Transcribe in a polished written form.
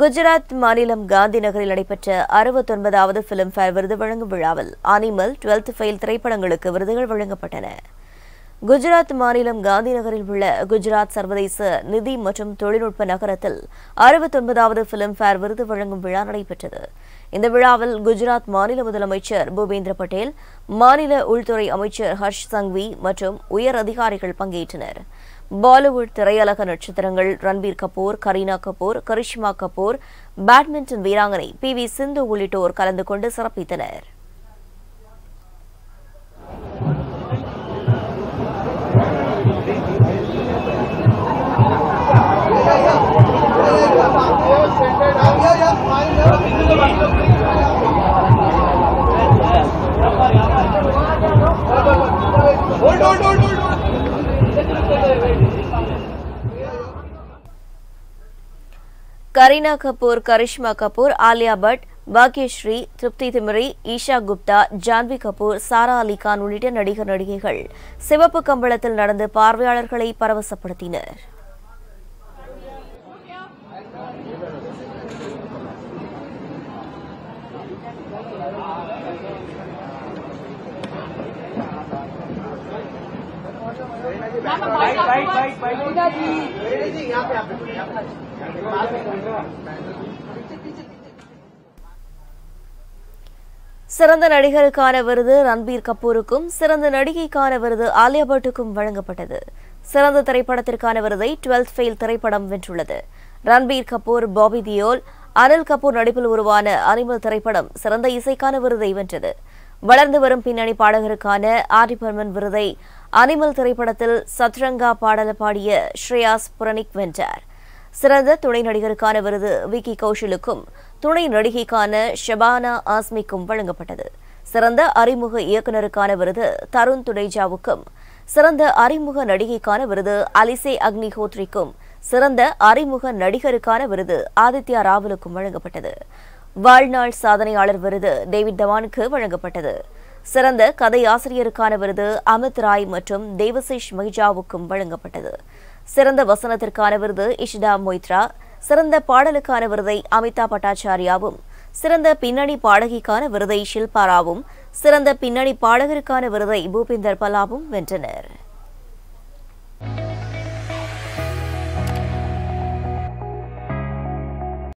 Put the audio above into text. Gujarat Manilam Gandhinagaril நடைபெற்ற 69வது Film Fair விருது வழங்கும் விழாவில் Animal, Twelfth Fail திரைப்படங்களுக்கு விருதுகள் வழங்கப்பட்டன. குஜராத் மாநிலம் காந்திநகரில் உள்ள குஜராத் சர்வதேச நிதி மற்றும் தொழில்நுட்ப நகரத்தில் 69வது Film Fair விருது வழங்கும் விழா நடைபெற்றது. இந்த விழாவில் குஜராத் மாநில முதலமைச்சர் பூபேந்திர பட்டேல், மாநில உள்துறை அமைச்சர் ஹர்ஷ் சங்வி மற்றும் உயர் அதிகாரிகள் பங்கேற்றனர். Bollywood திரையுலக நட்சத்திரங்கள் ரன்பீர் கபூர், கரீனா கபூர், கரிஷ்மா கபூர், பேட்மிண்டன் வீராங்கனை PV சிந்து உள்ளிட்டோர் கலந்து கொண்டு சிறப்பித்தனர். Kareena Kapoor, Karishma Kapoor, Alia Bhatt, Bhageshri, Trupti Thimari, Isha Gupta, Janvi Kapoor, Sara Ali Khan உள்ளிட்ட நடிகர் நடிகைகள் சிவப்பு கம்பளத்தில் நடந்து பார்வையாளர்களை பரவசப்படுத்தினர். சிறந்த நடிகருக்கான விருது ரன்பீர் கபூருக்கும் சிறந்த நடிகைக்கான விருது ஆலியா பட்டுக்கும் வழங்கப்பட்டது. சிறந்த திரைப்படத்திற்கான விருதை 12th Fail திரைப்படம் வென்றுள்ளது. ரன்பீர் கபூர், பாபி தியோல், அனில் கபூர் நடிப்பில் உருவான Animal திரைப்படம் சிறந்த இசைக்கான விருதை வென்றது. வளர்ந்து வரும் பின்னணி பாடகருக்கான ஆரிபர்மன் விருதை அனிமல் திரைப்படத்தில் சத்ரங்கா பாடல பாடிய ஸ்ரேயாஸ் புரனிக் வென்றார். சிறந்த துணை நடிகருக்கான விருது விக்கி கௌஷலுக்கும் துணை நடிகைக்கான ஷபானா ஆஸ்மிக்கும் வழங்கப்பட்டது. சிறந்த அறிமுக இயக்குநருக்கான விருது தருண் துடேஜாவுக்கும், சிறந்த அறிமுக நடிகைக்கான விருது அலிசே அக்னிஹோத்ரிக்கும், சிறந்த அறிமுக நடிகருக்கான விருது ஆதித்யா ராவலுக்கும் வழங்கப்பட்டது. வாழ்நாள் சாதனையாளர் விருது டேவிட் தவானுக்கு வழங்கப்பட்டது. சிறந்த கதையாசிரியருக்கான விருது அமித் ராய் மற்றும் தேவசேஷ் மகிஜாவுக்கும் வழங்கப்பட்டது. சிறந்த வசனத்திற்கான விருது இஷிதா மொய்த்ரா, சிறந்த பாடலுக்கான விருதை அமிதா பட்டாச்சாரியாவும், சிறந்த பின்னணி பாடகிக்கான விருதை ஷில்பாராவும், சிறந்த பின்னணி பாடகருக்கான விருதை பூபிந்தர் பலாவும் வென்றனர்.